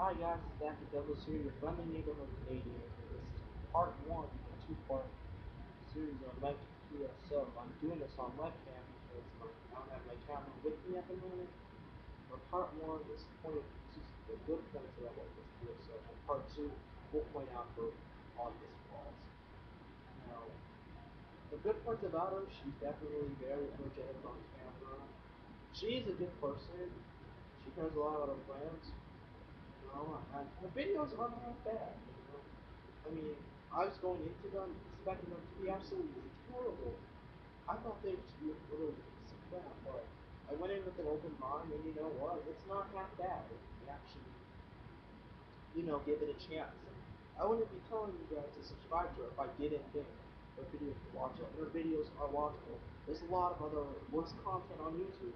Hi guys, it's Daffy Devils here, your friendly neighborhood Canadian. This is part one of a two-part series on Life to PSL. I'm doing this on webcam because I don't have my camera with me at the moment. But part one is just the good points that I want with PSL, and part two will point out her obvious flaws. Now, the good points about her, she's definitely very energetic on camera. She's a good person. She cares a lot about her friends. You know, and her videos aren't that bad. You know? I mean, I was going into them expecting them to be absolutely horrible. I thought they would be a little bit, but I went in with an open mind, and you know what? It's not that bad if you actually, you know, give it a chance. I wouldn't be telling you guys to subscribe to her if I didn't think her videos were watchable. Her videos are watchable. There's a lot of other worse content on YouTube.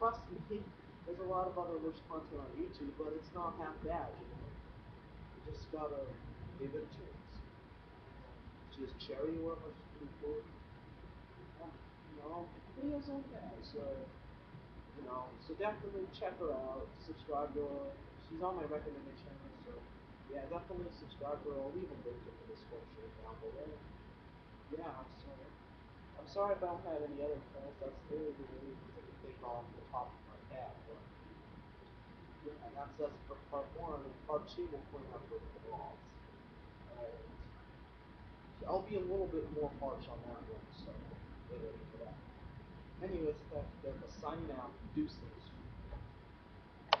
Trust me, there's a lot of other worse content on YouTube, but it's not that bad, you know. You just gotta give it a chance. She's Cherry or whatever, she's pretty cool. You know, videos aren't bad, so, you know, so definitely check her out, subscribe to her. She's on my recommended channel, so yeah, definitely subscribe to her. I'll leave a link in the description down below. Yeah, so I'm sorry if I don't have any other plans. That's really the only thing I can think off the top of my head. But yeah, and that's us for part one, and part two will point out the flaws. And so I'll be a little bit more harsh on that one, so get ready for that. Anyways, that's signing out. Deuces.